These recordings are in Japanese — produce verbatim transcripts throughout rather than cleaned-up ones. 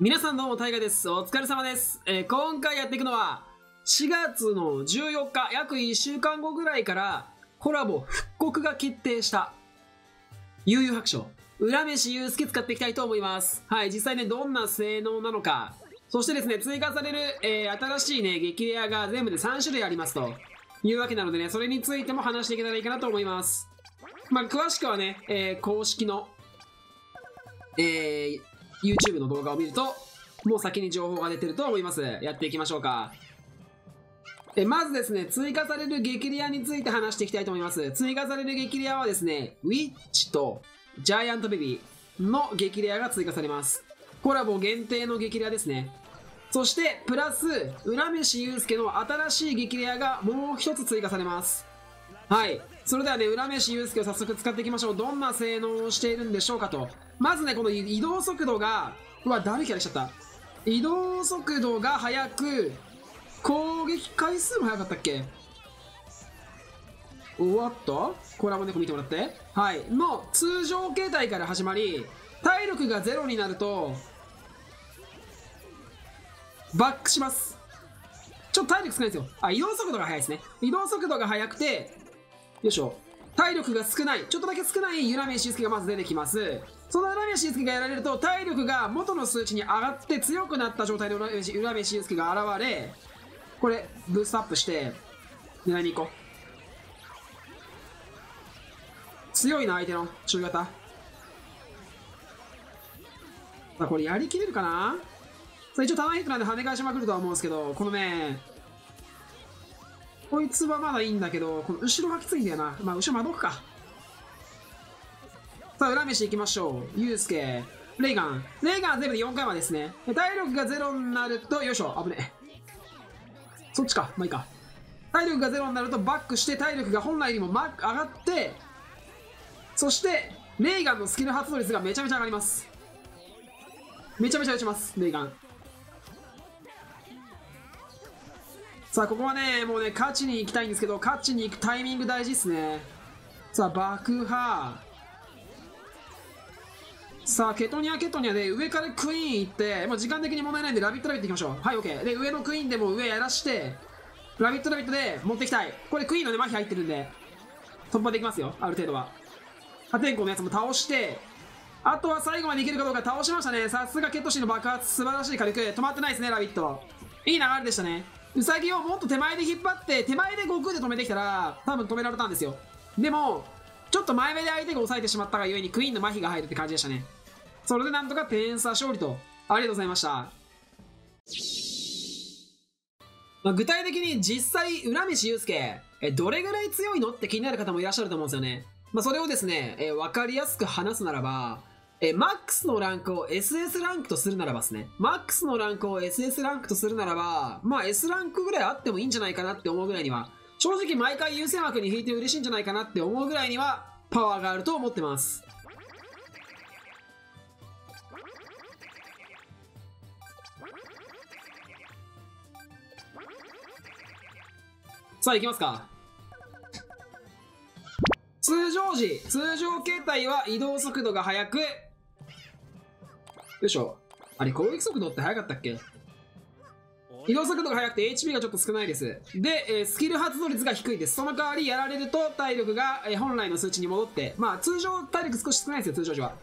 皆さんどうもタイガです。お疲れ様です。えー、今回やっていくのはしがつのじゅうよっか、約いっしゅうかんごぐらいからコラボ復刻が決定した幽遊白書、浦飯祐介使っていきたいと思います。はい、実際ね、どんな性能なのか、そしてですね、追加される、えー、新しいね、激レアが全部でさんしゅるいありますというわけなのでね、それについても話していけたらいいかなと思います。まあ、詳しくはね、えー、公式の、えー、YouTube の動画を見るともう先に情報が出てると思います。やっていきましょうか。えまずですね、追加される激レアについて話していきたいと思います。追加される激レアはですね、ウィッチとジャイアントベビーの激レアが追加されます。コラボ限定の激レアですね。そしてプラス浦飯祐介の新しい激レアがもう一つ追加されます。はい、それではね、浦飯祐介を早速使っていきましょう。どんな性能をしているんでしょうかと。まずね、この移動速度が、うわ、だるいキャラしちゃった。移動速度が速く、攻撃回数も速かったっけ。おわっと、コラボ猫見てもらって。はい。の、通常形態から始まり、体力がゼロになると、バックします。ちょっと体力少ないですよ。あ、移動速度が速いですね。移動速度が速くて、よいしょ。体力が少ない、ちょっとだけ少ない浦飯祐介がまず出てきます。その浦飯祐介がやられると、体力が元の数値に上がって強くなった状態で浦飯祐介が現れ、これ、ブーストアップして、狙いに行こう。強いな、相手の中型。さあ、これやりきれるかな?さあ、一応ターンヒットなんで跳ね返しまくるとは思うんですけど、このね、こいつはまだいいんだけど、この後ろがきついんだよな。まあ後ろ窓くか。さあ裏飯いきましょう。ユースケレイガンレイガン全部でよんかいまでですね。体力がゼロになると、よいしょ、危ねえ、そっちか。まあいいか。体力がゼロになるとバックして、体力が本来にも上がって、そしてレイガンのスキル発動率がめちゃめちゃ上がります。めちゃめちゃ打ちます、レイガン。さあ、ここはね、もうね、勝ちに行きたいんですけど、勝ちに行くタイミング大事ですね。さあ、爆破。さあ、ケトニアケトニアで上からクイーン行って、もう時間的に問題ないんで、ラビットラビット行きましょう。はい、OK。で、上のクイーンでもう上やらして、ラビットラビットで持っていきたい。これクイーンのね、麻痺入ってるんで、突破できますよ、ある程度は。破天荒のやつも倒して、あとは最後までいけるかどうか。倒しましたね。さすがケトシの爆発、素晴らしい火力。止まってないですね、ラビット。いい流れでしたね。ウサギをもっと手前で引っ張って、手前で悟空で止めてきたら、多分止められたんですよ。でも、ちょっと前目で相手が抑えてしまったがゆえに、クイーンの麻痺が入るって感じでしたね。それでなんとか点差勝利と。ありがとうございました。まあ、具体的に実際、浦飯祐介、どれぐらい強いのって気になる方もいらっしゃると思うんですよね。まあ、それをですね、えー、分かりやすく話すならば、えー、マックスのランクを エスエス ランクとするならばですね、マックスのランクを エスエス ランクとするならば、まあ S ランクぐらいあってもいいんじゃないかなって思うぐらいには、正直毎回優先枠に引いて嬉しいんじゃないかなって思うぐらいには、パワーがあると思ってます。さあ、いきますか。通常時、通常形態は移動速度が速く、よいしょ。あれ、攻撃速度って速かったっけ。移動速度が速くて エイチピー がちょっと少ないです。で、えー、スキル発動率が低いです。その代わりやられると体力が、えー、本来の数値に戻って、まあ通常体力少し少ないですよ、通常時は。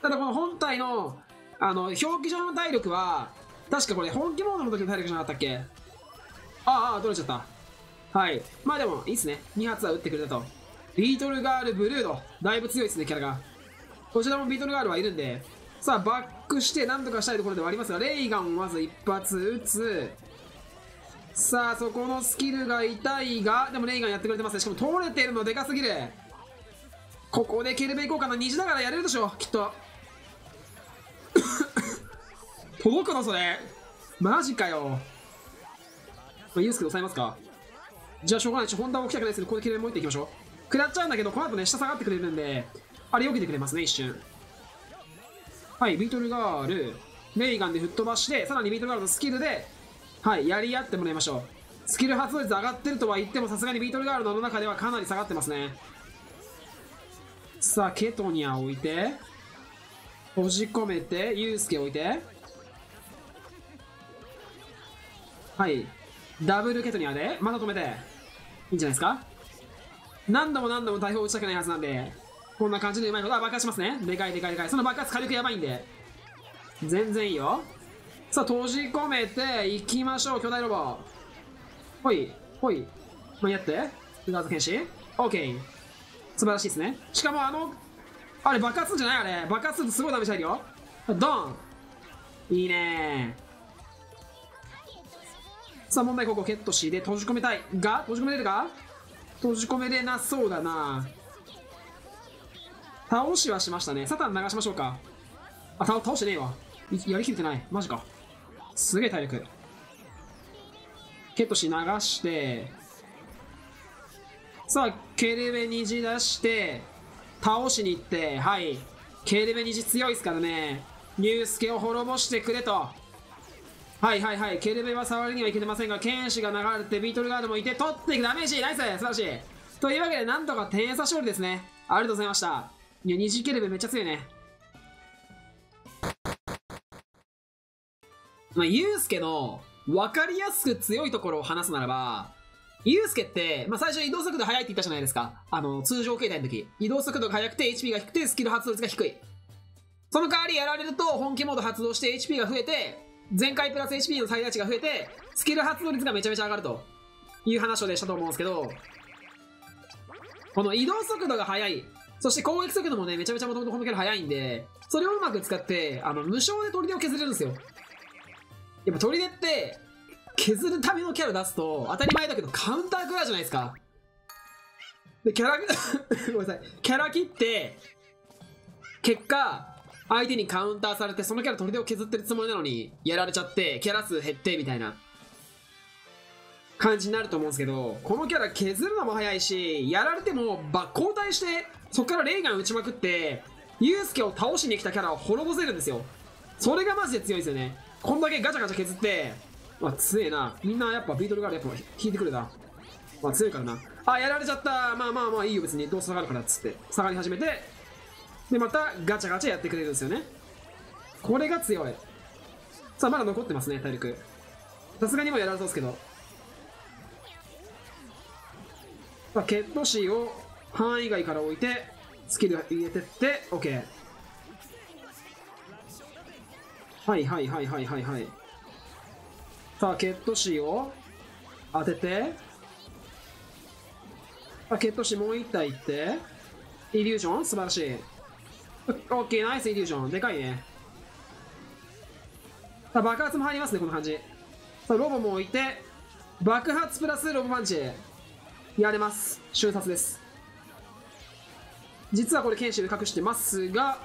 ただこの本体の、あの、表記上の体力は、確かこれ本気モードの時の体力じゃなかったっけ。ああ、ああ、取れちゃった。はい。まあでも、いいっすね。にはつは撃ってくれたと。ビートルガールブルード。だいぶ強いですね、キャラが。こちらもビートルガールはいるんで。さあ、バックして何とかしたいところではありますが、レイガンをまず一発撃つ。さあ、そこのスキルが痛いが、でもレイガンやってくれてますね。しかも取れてるのでかすぎる。ここでケルベ行こうかな。虹だからやれるでしょ、きっと。届くのそれ。マジかよ。まあ、ユースケ抑えますか。じゃあしょうがないし、本田は起きたくないですけど、ここでケルベもういっていきましょう。食らっちゃうんだけど、この後ね、下下がってくれるんで、あれ避けてくれますね、一瞬。はい、ビートルガール、レイガンで吹っ飛ばして、さらにビートルガールのスキルで、はい、やり合ってもらいましょう。スキル発動率上がってるとは言っても、さすがにビートルガールの中ではかなり下がってますね。さあ、ケトニア置いて、閉じ込めて、ユースケ置いて、はい。ダブルケトニアで、まだ止めて、いいんじゃないですか。何度も何度も大砲打ちたくないはずなんで、こんな感じでうまいこと、あ、爆発しますね。でかいでかいでかい。その爆発火力やばいんで。全然いいよ。さあ、閉じ込めていきましょう、巨大ロボ。ほい、ほい。間に合って。宇田津剣士。オーケー。素晴らしいですね。しかもあの、あれ爆発するんじゃないあれ。爆発するとすごいダメージ入るよ。ドン。いいねー。さあ問題ここゲットしで閉じ込めたいが閉じ込めれるか閉じ込めれなそうだな倒しはしましたねサタン流しましょうかあ倒倒してねえわやりきれてないマジかすげえ体力ゲットし流してさあケルベ虹出して倒しに行ってはいケルベ虹強いですからねニュースケを滅ぼしてくれとはいはいはい、ケルベは触りにはいけてませんが、剣士が流れてビートルガードもいて、取っていくダメージ、ナイス、素晴らしい。というわけで、なんとか点差勝利ですね。ありがとうございました。いや、二次ケルベめっちゃ強いね。まあ、ユウスケの分かりやすく強いところを話すならば、ユウスケって、まあ、最初移動速度速いって言ったじゃないですか。あの、通常形態の時。移動速度が速くて、エイチピー が低くて、スキル発動率が低い。その代わりやられると、本気モード発動して、エイチピー が増えて、前回プラス エイチピー の最大値が増えて、スキル発動率がめちゃめちゃ上がるという話をでしたと思うんですけど、この移動速度が速い、そして攻撃速度もね、めちゃめちゃもともとこのキャラ速いんで、それをうまく使って、あの、無償で砦を削れるんですよ。やっぱ砦って、削るためのキャラ出すと、当たり前だけどカウンター食らうじゃないですか。で、キャラ、ごめんなさい。キャラ切って、結果、相手にカウンターされて、そのキャラ砦を削ってるつもりなのに、やられちゃって、キャラ数減って、みたいな感じになると思うんですけど、このキャラ削るのも早いし、やられても、ば、交代して、そこからレイガン撃ちまくって、ユウスケを倒しに来たキャラを滅ぼせるんですよ。それがマジで強いですよね。こんだけガチャガチャ削って、まあ強えな。みんなやっぱビートルガールやっぱ引いてくるな。まあ強いからな。あ、やられちゃった。まあまあまあいいよ別に。どうせ下がるからっつって、下がり始めて、で、またガチャガチャやってくれるんですよね。これが強い。さあ、まだ残ってますね、体力。さすがにもやられそうですけど。さあ、血統師を範囲外から置いて、スキル入れてって、OK。はいはいはいはいはいはい。さあ、血統師を当てて、さあ、血統師もう一体いって、イリュージョン素晴らしい。オッケーナイスイリュージョンでかいねさあ爆発も入りますねこの感じさあロボも置いて爆発プラスロボパンチやれます瞬殺です実はこれ剣士で隠してますが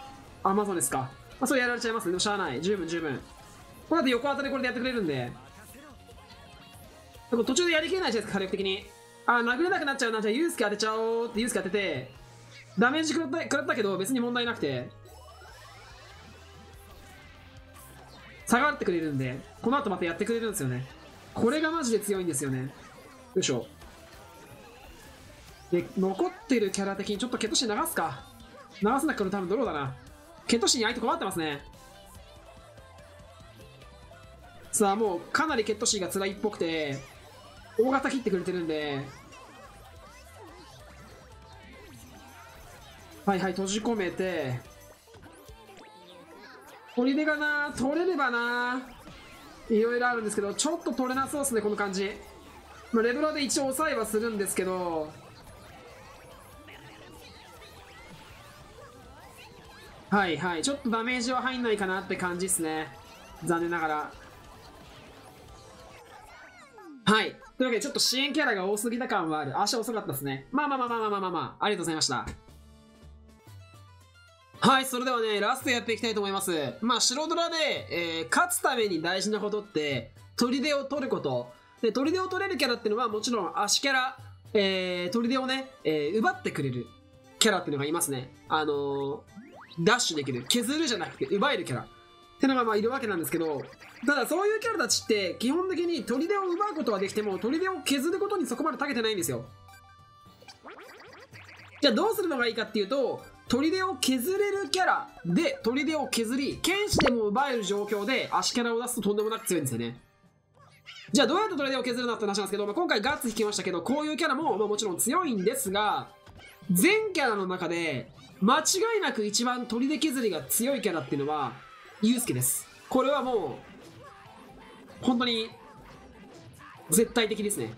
アマゾンですか、まあ、そうやられちゃいますねでもしゃあない十分十分これだって横当たりこれでやってくれるんで途中でやりきれないじゃないですか火力的にあ殴れなくなっちゃうなじゃあユースケ当てちゃおうってユースケ当ててダメージ食らった、 ったけど別に問題なくて下がってくれるんでこの後またやってくれるんですよねこれがマジで強いんですよねよいしょで残ってるキャラ的にちょっとケトシ流すか流すなくても多分ドローだなケトシに相手困ってますねさあもうかなりケトシが辛いっぽくて大型切ってくれてるんではいはい閉じ込めて砦がな取れればないろいろあるんですけどちょっと取れなそうですねこの感じ、まあ、レブラで一応抑えはするんですけどはいはいちょっとダメージは入んないかなって感じですね残念ながらはいというわけでちょっと支援キャラが多すぎた感はある足遅かったですねまあまあまあまあまあまあまあありがとうございましたはい、それではね、ラストやっていきたいと思います。まあ、白ドラで、えー、勝つために大事なことって、砦を取ること。で、砦を取れるキャラっていうのは、もちろん足キャラ、えー、砦をね、えー、奪ってくれるキャラっていうのがいますね。あのー、ダッシュできる。削るじゃなくて、奪えるキャラ。っていうのがまあ、いるわけなんですけど、ただ、そういうキャラたちって、基本的に砦を奪うことはできても、砦を削ることにそこまで長けてないんですよ。じゃあ、どうするのがいいかっていうと、砦を削れるキャラで砦を削り剣士でも奪える状況で足キャラを出すととんでもなく強いんですよねじゃあどうやってトレードを削るなって話なんですけど、まあ、今回ガッツ引きましたけど、こういうキャラも、まあ、もちろん強いんですが、全キャラの中で間違いなく一番砦削りが強いキャラっていうのはユウスケです。これはもう本当に絶対的ですね。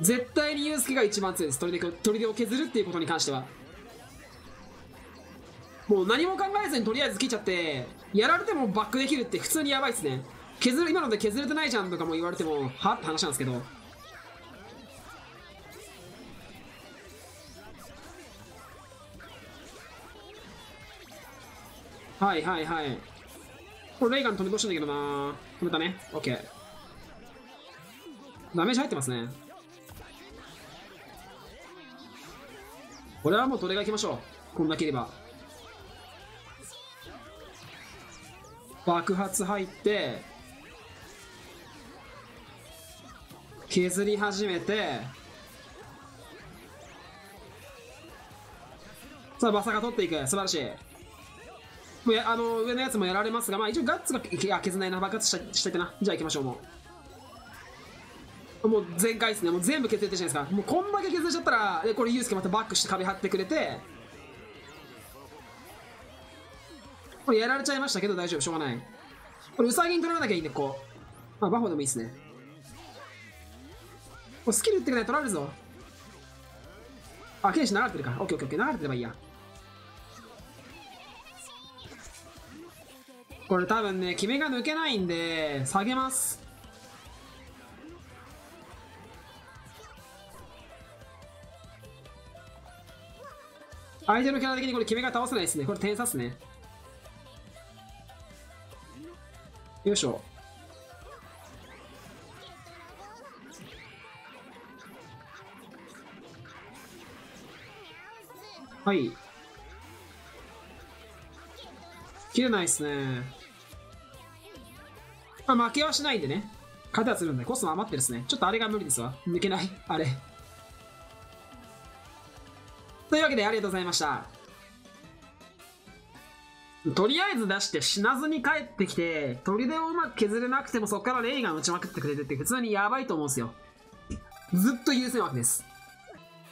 絶対にユウスケが一番強いです。砦を削るっていうことに関してはもう何も考えずにとりあえず切っちゃって、やられてもバックできるって普通にやばいですね。削る今ので削れてないじゃんとかも言われてもはって話なんですけど、はいはいはい、これレイガン飛び越したんだけどな。止めたね。 OK、 ダメージ入ってますね。これはもうトレがいきましょう。こんだければ爆発入って削り始めて、さあバサが取っていく。素晴らしい。もうあの上のやつもやられますが、まあ一応ガッツが削ないな、爆発したしててな。じゃあ行きましょう。もうもう全開ですね。もう全部削れてるじゃないですか。もうこんだけ削れちゃったら、でこれユウスケまたバックして壁張ってくれて、これやられちゃいましたけど大丈夫、しょうがない。これウサギに取られなきゃいいんで、こう、まあ、バフォでもいいですね。これスキル打ってくれないと取られるぞ。あ剣士流れてるか。 オーケーオーケーオーケー、 流れてればいいや。これ多分ね、決めが抜けないんで下げます。相手のキャラ的にこれ決めが倒せないですね。これ点差っすね。よいしょ。はい、切れないっすね。まあ、負けはしないんでね、勝てはするんで。コスト余ってるですね。ちょっとあれが無理ですわ、抜けないあれ。というわけでありがとうございました。とりあえず出して死なずに帰ってきて、砦をうまく削れなくてもそこからレイガン打ちまくってくれるって普通にやばいと思うんですよ。ずっと優先枠です。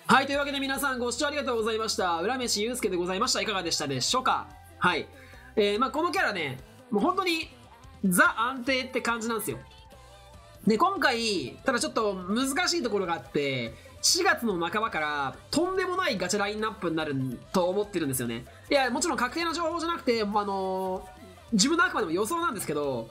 はい、というわけで皆さんご視聴ありがとうございました。浦飯ユウスケでございました。いかがでしたでしょうか。はい、えーまあ、このキャラね、もう本当にザ安定って感じなんですよ。で今回ただちょっと難しいところがあって、しがつの半ばからとんでもないガチャラインナップになると思ってるんですよね。いやもちろん確定の情報じゃなくて、あのー、自分のあくまでも予想なんですけど、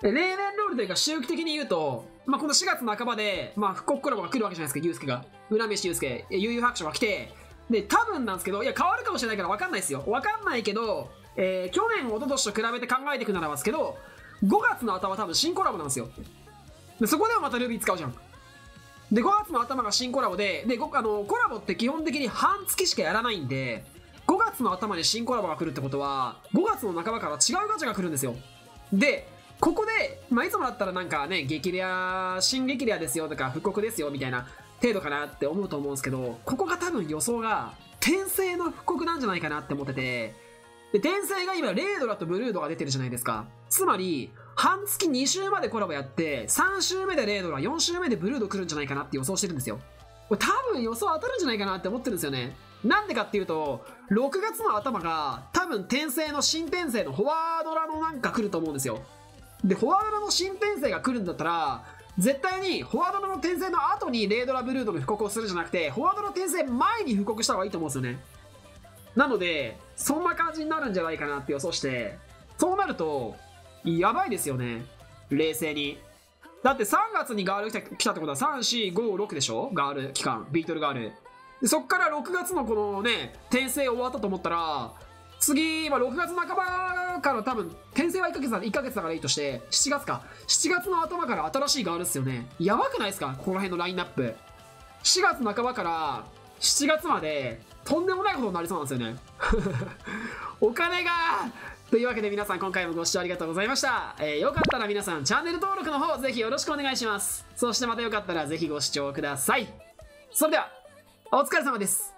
例年ロールというか周期的に言うと、まあ、このしがつなかばで、まあ、復刻コラボが来るわけじゃないですか。ユウスケが浦飯ユウスケ悠々白書が来て、で多分なんですけど、いや変わるかもしれないから分かんないですよ。分かんないけど、えー、去年一昨年と比べて考えていくならばですけど、ごがつの頭多分新コラボなんですよ。でそこではまたルビー使うじゃん。でごがつの頭が新コラボ で, であのコラボって基本的に半月しかやらないんで、ごがつの頭に新コラボが来るってことはごがつの半ばから違うガチャが来るんですよ。でここで、まあ、いつもだったらなんかね、激レア新激レアですよとか復刻ですよみたいな程度かなって思うと思うんですけど、ここが多分予想が転生の復刻なんじゃないかなって思ってて、で転生が今レードラとブルードが出てるじゃないですか。つまり半月に週までコラボやって、さん週目でレードラ、よん週目でブルード来るんじゃないかなって予想してるんですよ。これ多分予想当たるんじゃないかなって思ってるんですよね。なんでかっていうとろくがつの頭が多分転生の新転生のフォワードラのなんか来ると思うんですよ。でフォワードラの新転生が来るんだったら絶対にフォワードラの転生の後にレードラブルードの復刻をするんじゃなくて、フォワードの転生前に復刻した方がいいと思うんですよね。なのでそんな感じになるんじゃないかなって予想して、そうなるとやばいですよね、冷静に。だってさんがつにガール来 た, 来たってことはさん、よん、ご、ろくでしょ、ガール期間、ビートルガールで。そっからろくがつのこのね転生終わったと思ったら次、まあ、ろくがつなかばから多分転生はいっかげつだからいいとして、しちがつか、しちがつの頭から新しいガールですよね。やばくないですか、ここら辺のラインナップ。しがつなかばからしちがつまでとんでもないことになりそうなんですよねお金が。というわけで皆さん今回もご視聴ありがとうございました、えー、よかったら皆さんチャンネル登録の方ぜひよろしくお願いします。そしてまたよかったらぜひご視聴ください。それではお疲れ様です。